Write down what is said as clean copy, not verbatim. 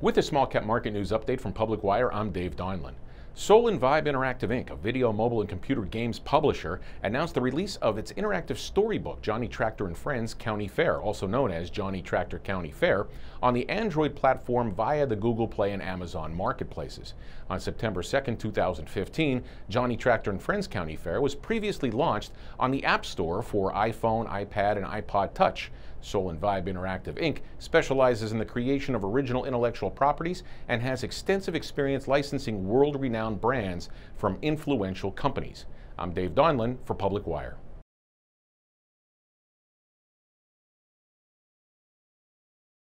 With a small cap market news update from PublicWire, I'm Dave Donlan. Soul & Vibe Interactive Inc., a video, mobile, and computer games publisher, announced the release of its interactive storybook, Johnny Tractor & Friends County Fair, also known as Johnny Tractor County Fair, on the Android platform via the Google Play and Amazon marketplaces. On September 2, 2015, Johnny Tractor & Friends County Fair was previously launched on the App Store for iPhone, iPad, and iPod Touch. Soul & Vibe Interactive Inc. specializes in the creation of original intellectual properties and has extensive experience licensing world-renowned brands from influential companies. I'm Dave Donlan for PublicWire.